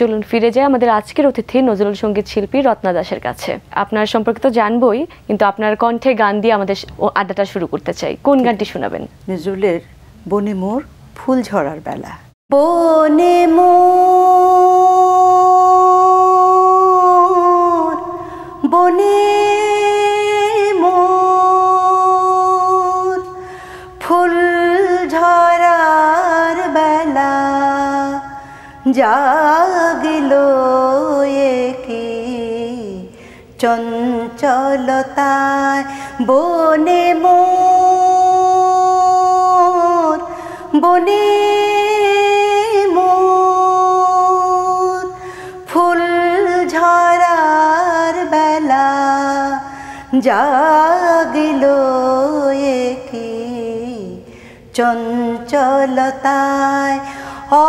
चलুন ফিরে যাই আমাদের আজকের অতিথি নজরুল সঙ্গীত শিল্পী রত্না দাসের কাছে। আপনার সম্পর্কে তো জানবই, কিন্তু আপনার কণ্ঠে গান দিয়ে আমাদের আড্ডাটা শুরু করতে চাই। কোন গানটি শোনাবেন? নজরুলের বনে মোর ফুল ঝরার বেলা। বনে মোর বনে মোর ফুল ঝরার বেলা জাগিলো একি চঞ্চলতায়। বনে মোর বনে মোর ফুল ঝরার বেলা জাগিলো একি চঞ্চলতায়।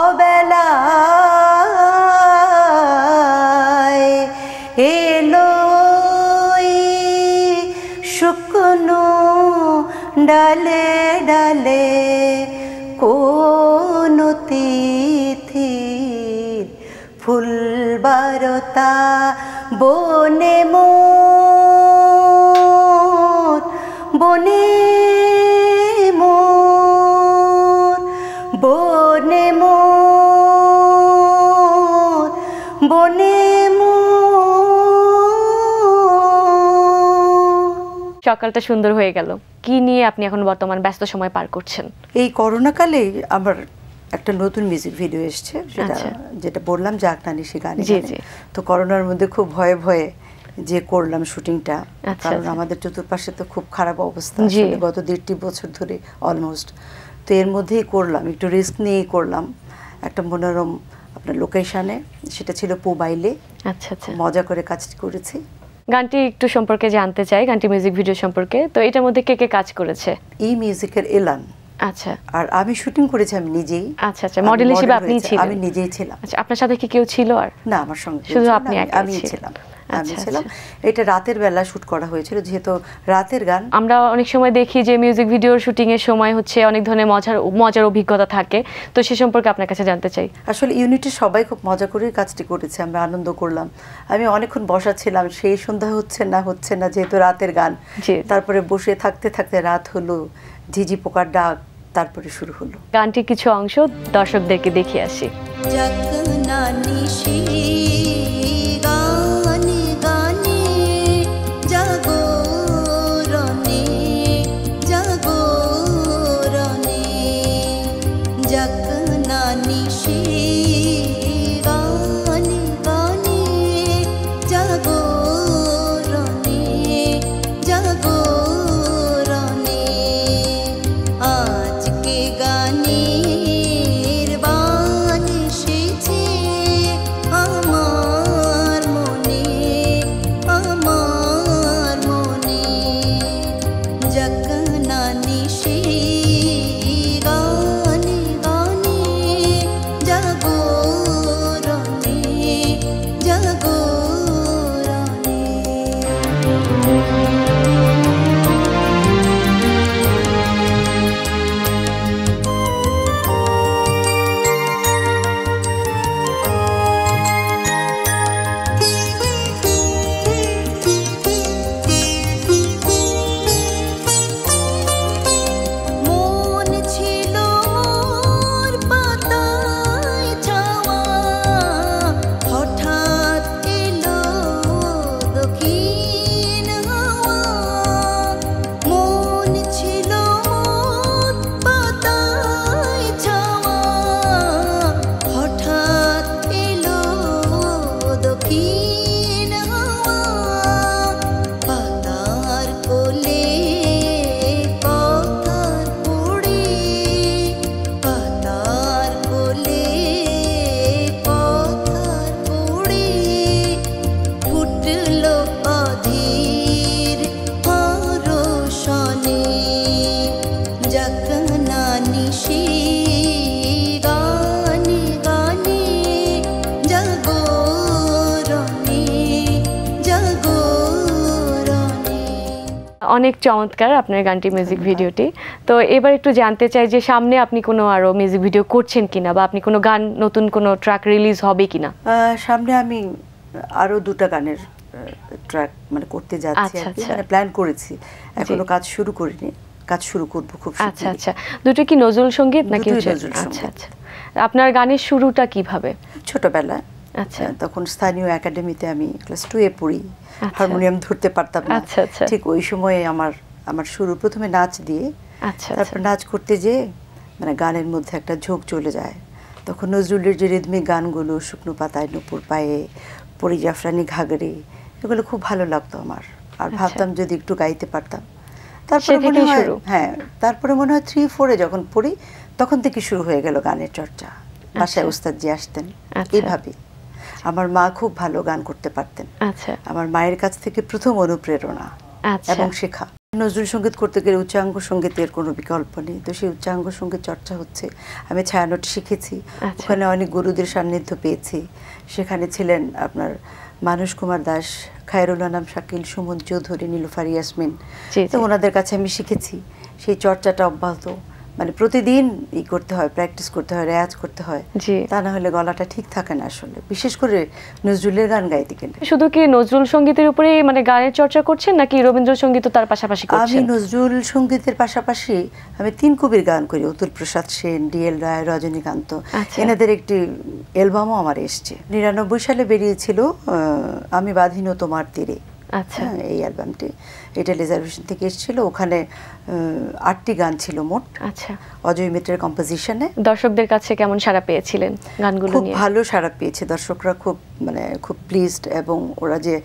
অবেলায় এলোই শুকনো ডালে ডালে কোন তিথির ফুলবারতা। বনে মোর বনে মোর বনে মোর বনে মোর। সকালটা সুন্দর হয়ে গেল। কি নিয়ে আপনি এখন বর্তমান ব্যস্ত সময় পার করছেন? এই করোনাকালে আবার একটা নতুন মিউজিক ভিডিও এসেছে, যেটা বললাম যে জাগনানি সে গান। তো করোনার মধ্যে খুব ভয়ে ভয়ে যে করলাম শুটিংটা, কারণ আমাদের চতুর্পাশে তো খুব খারাপ অবস্থা গত ১.৫ বছর ধরে অলমোস্ট। তো এর মধ্যেই করলাম, একটু রিস্ক নিয়েই করলাম একটা মনোরম আপনার লোকেশানে, সেটা ছিল পোবাইলে। আচ্ছা আচ্ছা, মজা করে কাজটি করেছি। গানটি একটু সম্পর্কে জানতে চাই, গানটি মিউজিক ভিডিও সম্পর্কে। তো এটার মধ্যে কে কে কাজ করেছে? এই মিউজিকের এলান। আচ্ছা, আর আমি শুটিং করেছি আমি নিজেই। আচ্ছা আচ্ছা, মডেল হিসেবে আপনি ছিলেন? আমি নিজেই ছিলাম। আচ্ছা, আপনার সাথে কি কেউ ছিল? আর না, আমার সঙ্গে শুধু আপনি একাই ছিলেন। এটা রাতের বেলা শুট করা হয়েছিল, যেহেতু রাতের গান। আমরা অনেক সময় দেখি যে মিউজিক ভিডিওর শুটিং এর সময় হচ্ছে অনেক ধরনের মজার অভিজ্ঞতা থাকে, তো সে সম্পর্কে আপনার কাছে জানতে চাই। আসলে ইউনিটে সবাই খুব মজা করে কাজটি করেছে, আমরা আনন্দ করলাম। আমি অনেকক্ষণ বসা ছিলাম, সেই সন্ধ্যা হচ্ছে না যেহেতু রাতের গান। তারপরে বসে থাকতে থাকতে রাত হলো, ঝিঝি পোকার ডাক, তারপরে শুরু হলো। গানটির কিছু অংশ দর্শকদেরকে দেখিয়ে আসি। अनेक चमत्कार आपनार गानटी म्यूजिक भिडियोटी। तो एबार एकटु जानते चाइ जे सामने आपनि कोनो आरो म्यूजिक भिडियो करछेन किना बा आपनि कोनो गान नतुन कोनो ट्रैक रिलीज होबे किना? सामने आमि आरो दुटा गानेर ट्रैक माने करते जाচ্ছি মানে প্ল্যান করেছি, এখনো কাজ শুরু করিনি, কাজ শুরু করব খুব শীঘ্রই। আচ্ছা আচ্ছা, দুটো কি নজরুল সংগীত নাকি? আচ্ছা আচ্ছা, আপনার গানের শুরুটা কিভাবে? ছোটবেলায়, আচ্ছা তখন স্থানীয় একাডেমিতে আমি ক্লাস 2 এ পড়ি, হারমোনিয়াম ধরতে পারতাম না, ঠিক ওই সময়ে আমার শুরু প্রথমে নাচ দিয়ে। আচ্ছা, তারপর নাচ করতে যে মানে গানের মধ্যে একটা ঝোঁক চলে যায়, তখন নজরুলের যে রিদমিক গানগুলো শুকনো পাতায় নূপুর পায়ে পরি জাফরানি ঘাগরি এগুলো খুব ভালো লাগতো আমার, আর ভাবতাম যদি একটু গাইতে পারতাম। তারপরে মনে হয় হ্যাঁ, তারপরে মনে হয় 3-4 এ যখন পড়ি তখন থেকে শুরু হয়ে গেল গানের চর্চা। বাসায় ওস্তাদ জি আসতেন, এইভাবে আমার মা খুব ভালো গান করতে পারতেন, আচ্ছা আমার মায়ের কাছ থেকে প্রথম অনুপ্রেরণা এবং শেখা। নজরুল সংগীত করতে গেলে উচ্চাঙ্গ সংগীতের কোনো বিকল্প নেই, তো সেই উচ্চাঙ্গ সংগীত চর্চা হচ্ছে। আমি ছায়ানট শিখেছি, ওখানে অনেক গুরুদের সান্নিধ্য পেয়েছি, সেখানে ছিলেন আপনার मानुष कुमार दास, खायरुल आलम शाकिल, सुमन चौधरी, नीलुफार यासमिन, तो ওনাদের কাছে আমি শিখেছি। সেই চর্চাটা অব্যাহত, মানে প্রতিদিন ই করতে হয়, প্র্যাকটিস করতে হয়, রেয়াজ করতে হয়, তা না হলে গলাটা ঠিক থাকে না আসলে, বিশেষ করে নজরুলের গান গাইতে গেলে। শুধু কি নজরুল সংগীতের উপরে মানে গানের চর্চা করছেন নাকি রবীন্দ্রসঙ্গীত তার পাশাপাশি করছেন? আমি নজরুল সংগীতের পাশাপাশি আমি তিন কবির গান করি, অতুল প্রসাদ সেন, ডিএল রায়, রজনীকান্ত, এনাদের একটি অ্যালবামও আমার এসছে, 99 সালে বেরিয়েছিল আমি বাঁধিন তোমার তীরে। আচ্ছা, এই অ্যালবামটি এটা রিজার্ভেশন থেকে এসেছিল, ওখানে ৮টি গান ছিল মোট। আচ্ছা, অজয় মিত্রের কম্পোজিশনে। দর্শকদের কাছে কেমন সাড়া পেয়েছিলেন গানগুলো নিয়ে? খুব ভালো সাড়া পেয়েছে, দর্শকরা খুব মানে খুব প্লিজড, এবং ওরা যে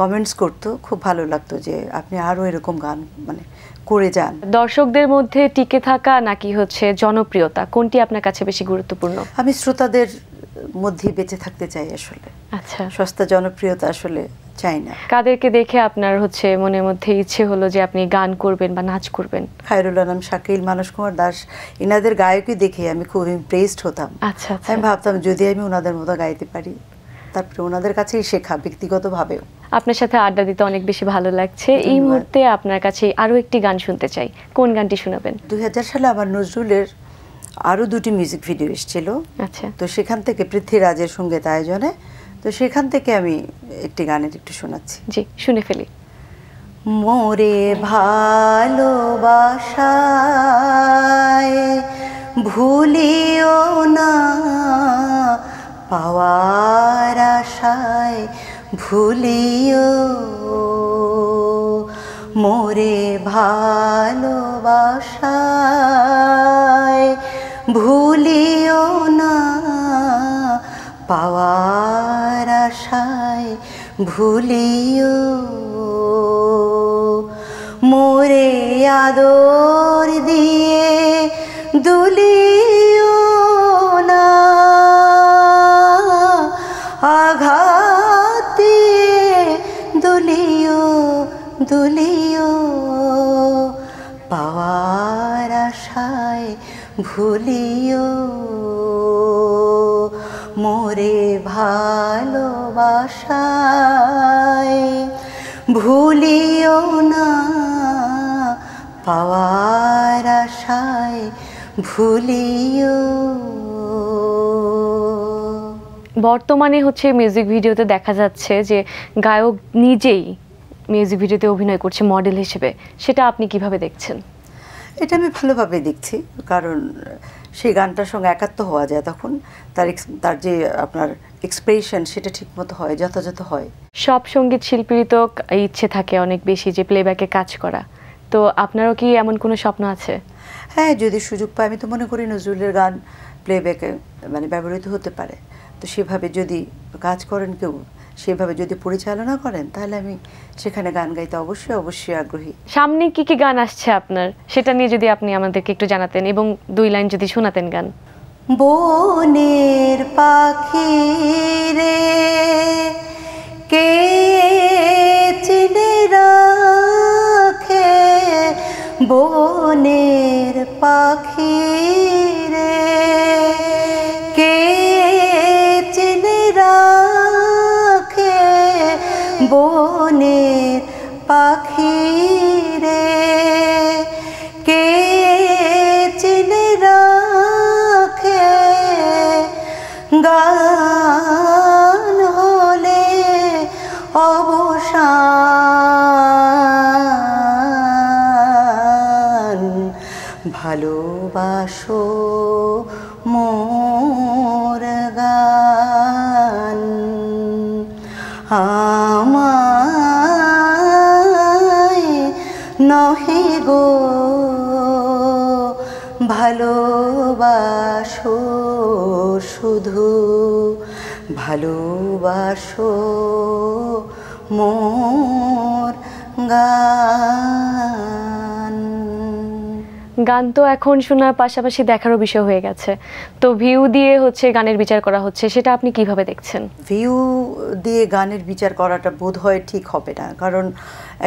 কমেন্টস করতো খুব ভালো লাগতো যে আপনি আরও এরকম গান মানে করে যান। দর্শকদের মধ্যে টিকে থাকা নাকি হচ্ছে জনপ্রিয়তা, কোনটি আপনার কাছে বেশি গুরুত্বপূর্ণ? আমি শ্রোতাদের মধ্যে বেঁচে থাকতে চাই আসলে। আচ্ছা, সস্তা জনপ্রিয়তা আসলে চাই না। কাদেরকে দেখে আপনার হচ্ছে মনের মধ্যে ইচ্ছে হলো যে আপনি গান করবেন বা নাচ করবেন? খায়রুল আলম শাকিল, মানস কুমার দাস, এনাদের গায়কই দেখে আমি খুব ইমপ্রেসড হতাম। আচ্ছা, আমি ভাবতাম যদি আমি ওনাদের মতো গাইতে পারি, তারপরে ওনাদের কাছেই শেখা ব্যক্তিগতভাবেও। আপনার সাথে আড্ডা দিতে অনেক বেশি ভালো লাগছে। এই মুহূর্তে আপনার কাছে আরও একটি গান শুনতে চাই, কোন গানটি শোনাবেন? 2000 সালে আবার নজরুলের আরও দুটি মিউজিক ভিডিও এসেছিল। আচ্ছা, তো সেখান থেকে পৃথ্বীরাজের সঙ্গীত আয়োজনে, তো সেখান থেকে আমি একটি গানের একটু শোনাচ্ছি। জি, শুনে ফেলি। মোরে ভালোবাসায় ভুলিও না, পাওয়ার আশায় ভুলিও, মোরে ভালোবাসায় ভুলিও না, পাওয়ার আশায় ভুলিও, মোরে আদর দিয়ে দুলিও না, আঘাত দিয়ে দুলিও দুলিও, পাওয়ার আশায় ভুলিও, মোরে ভালোবাসায় ভুলিও না, পাওয়ার আশায় ভুলিও। বর্তমানে হচ্ছে মিউজিক ভিডিওতে দেখা যাচ্ছে যে গায়ক নিজেই মিউজিক ভিডিওতে অভিনয় করছে মডেল হিসেবে, সেটা আপনি কিভাবে দেখছেন? এটা আমি ভালোভাবে দেখছি, কারণ সেই গানটার সঙ্গে একাত্ম হওয়া যায়, তখন তার যে আপনার এক্সপ্রেশন সেটা ঠিকমতো হয়, যথাযথ হয়। সব সঙ্গীত শিল্পীরই তো ইচ্ছে থাকে অনেক বেশি যে প্লেব্যাকে কাজ করা, তো আপনারও কি এমন কোনো স্বপ্ন আছে? হ্যাঁ, যদি সুযোগ পাই আমি তো মনে করি নজরুলের গান প্লেব্যাকে মানে ব্যবহৃত হতে পারে, তো সেভাবে যদি কাজ করেন কেউ, সেভাবে যদি পরিচালনা করেন, তাহলে আমি সেখানে গান গাইতে অবশ্যই অবশ্যই আগ্রহী। সামনে কি কি গান আসছে আপনার, সেটা নিয়ে যদি আপনি আমাদেরকে একটু জানাতেন এবং 2 লাইন যদি শোনাতেন গান। বনের পাখি রে কে চিনে রাখে, বনের পাখি রে কে চিনে রাখে, বনের পাখি রে আসো মোর গান আমায় নহে গো ভালোবাসো শুধু ভালোবাসো মোর গান। গান তো এখন শোনার পাশাপাশি দেখারও বিষয় হয়ে গেছে, তো ভিউ দিয়ে হচ্ছে গানের বিচার করা হচ্ছে, সেটা আপনি কিভাবে দেখছেন? ভিউ দিয়ে গানের বিচার করাটা বোধহয় ঠিক হবে না, কারণ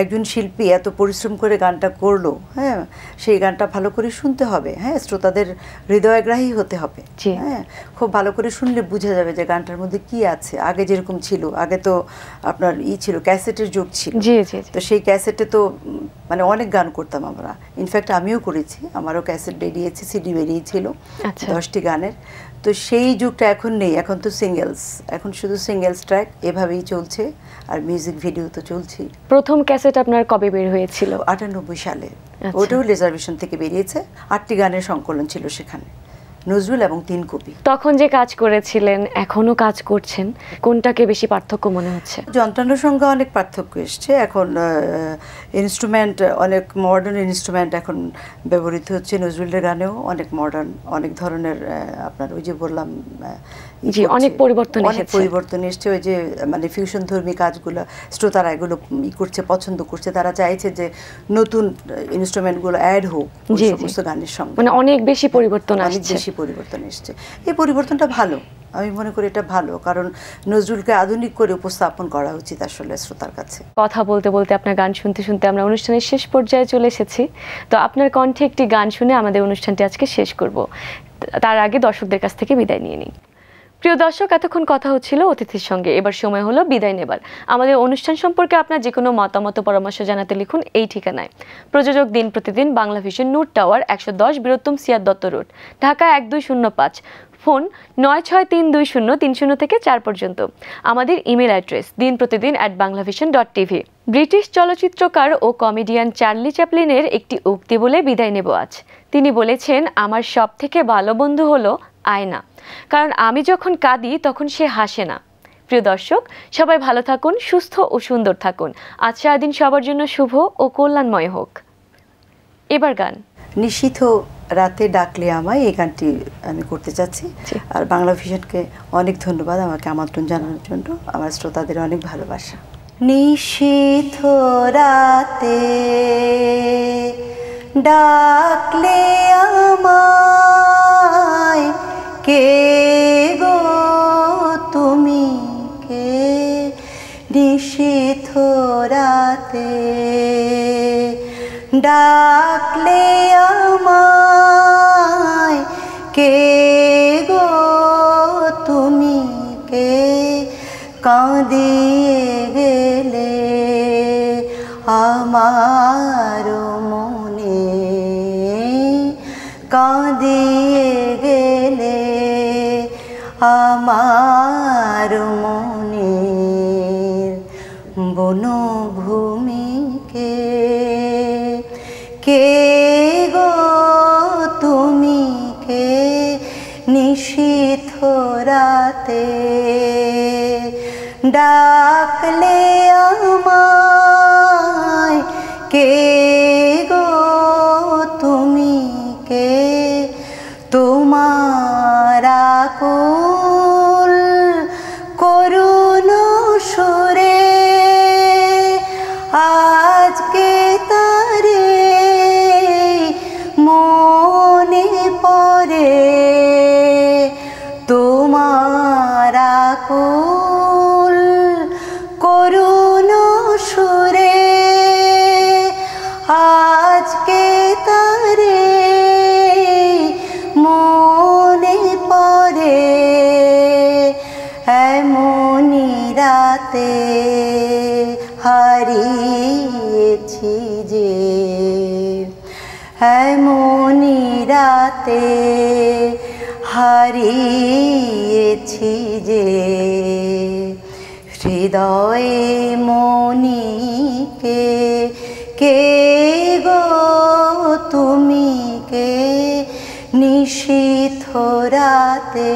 একজন শিল্পী এত পরিশ্রম করে গানটা করলো, হ্যাঁ সেই গানটা ভালো করে শুনতে হবে, হ্যাঁ শ্রোতাদের হৃদয়গ্রাহী হতে হবে, হ্যাঁ খুব ভালো করে শুনলে বোঝা যাবে যে গানটার মধ্যে কি আছে। আগে যেরকম ছিল, আগে তো আপনার ছিল ক্যাসেটের যুগ ছিল, তো সেই ক্যাসেটে তো মানে অনেক গান করতাম আমরা, ইনফ্যাক্ট আমিও করেছি, আমারও ক্যাসেট বেরিয়েছে, সিডি বেরিয়েছিল 10টি গানের। তো সেই যুগটা এখন নেই, এখন তো সিঙ্গেলস, এখন শুধু সিঙ্গেলস ট্র্যাক এভাবেই চলছে, আর মিউজিক ভিডিও তো চলছে। প্রথম ক্যাসেট আপনার কবে বের হয়েছিল? 98 সালে, ওটাও রিজার্ভেশন থেকে বেরিয়েছে, 8টি গানের সংকলন ছিল সেখানে, নজরুল এবং 3 কবি। তখন যে কাজ করেছিলেন এখনো কাজ করছেন, কোনটাকে বেশি পার্থক্য মনে হচ্ছে? যন্ত্রাংশের সঙ্গে অনেক পার্থক্য এসছে, এখন ইনস্ট্রুমেন্ট অনেক মডার্ন ইনস্ট্রুমেন্ট এখন ব্যবহৃত হচ্ছে, নজরুলের গানেও অনেক মডার্ন, অনেক ধরনের আপনার ওই যে বললাম অনেক পরিবর্তন এসছে, ওই যে মানে ফিউশন ধর্মী কাজগুলো শ্রোতারা এগুলো করছে, পছন্দ করছে, তারা চাইছে যে নতুন ইনস্ট্রুমেন্টগুলো অ্যাড হোক সমস্ত গানের সঙ্গে, মানে অনেক বেশি পরিবর্তন আসছে, পরিবর্তন এসছে। এই পরিবর্তনটা ভালো, আমি মনে করি এটা ভালো, কারণ নজরুলকে আধুনিক করে উপস্থাপন করা উচিত আসলে শ্রোতার কাছে। কথা বলতে বলতে আপনার গান শুনতে শুনতে আমরা অনুষ্ঠানের শেষ পর্যায়ে চলে এসেছি, তো আপনার কণ্ঠে একটি গান শুনে আমাদের অনুষ্ঠানটি আজকে শেষ করব, তার আগে দর্শকদের কাছ থেকে বিদায় নিয়ে নিই। প্রিয় দর্শক, এতক্ষণ কথা হচ্ছিল অতিথির সঙ্গে, এবার সময় হলো বিদায় নেবার। আমাদের অনুষ্ঠান সম্পর্কে আপনার যে কোনো মতামত পরামর্শ জানাতে লিখুন এই ঠিকানায়: প্রযোজক দিন প্রতিদিন, বাংলা ভিশন, নূর টাওয়ার, 110 বীরত্তম সিয়াদ দত্ত রোড, ঢাকা 1205, ফোন ৯৬৩২০৩০-৪ পর্যন্ত। আমাদের ইমেল অ্যাড্রেস dinprotidin@banglavision.tv। ব্রিটিশ চলচ্চিত্রকার ও কমেডিয়ান চার্লি চ্যাপলিনের একটি উক্তি বলে বিদায় নেব আজ। তিনি বলেছেন, আমার সব থেকে ভালো বন্ধু হলো আয়না, কারণ আমি যখন কাঁদি তখন সে হাসে না। প্রিয় দর্শক, সবাই ভালো থাকুন, সুস্থ ও সুন্দর থাকুন। আজ সারাদিন সবার জন্য শুভ ও কল্যাণময় হোক। এবার গান নিশীথ রাতে ডাকলে আমায়, এই গানটি আমি করতে চাচ্ছি। আর বাংলা ভিশনকে অনেক ধন্যবাদ আমাকে আমন্ত্রণ জানানোর জন্য, আমার শ্রোতাদের অনেক ভালোবাসা। নিশীথ রাতে ডাকলে আমায়, কে গো তুমি কে? নিশীথ রাতে ডাকলে আমায়, কে গো তুমি কে? কাঁদিয়ে গেলে আমার মনে, কাঁদিয়ে গেলে আমার মনে, বনভূমিকে কে গো তুমি কে? নিশীথ রাতে ডাকলে আমায়, কে গো তুমি কে? তোমার আকুল করুণ সুরে আজকে তারে মনে পড়ে, তোমার আকুল করুণ সুরে আজকে তারে মনে পড়ে। এমনি রাতে হারিয়েছি যে, এমনি রাতে হারিয়েছি যে, হৃদয়ে মনিকে কে গো তুমি কে? নিশীথ রাতে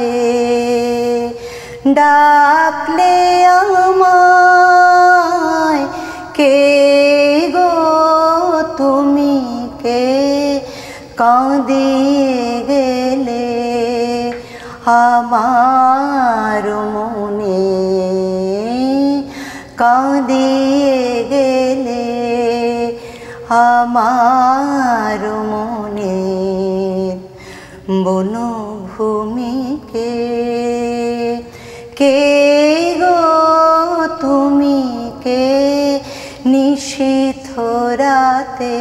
ডাকলে আমায় কে গো তুমি কে কাঁদিয়ে গেলে আমার মনে কাঁদিয়ে গেলে আমার মনে বনভূমি কে গো তুমি কে নিশীথ রাতে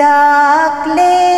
ডাকলে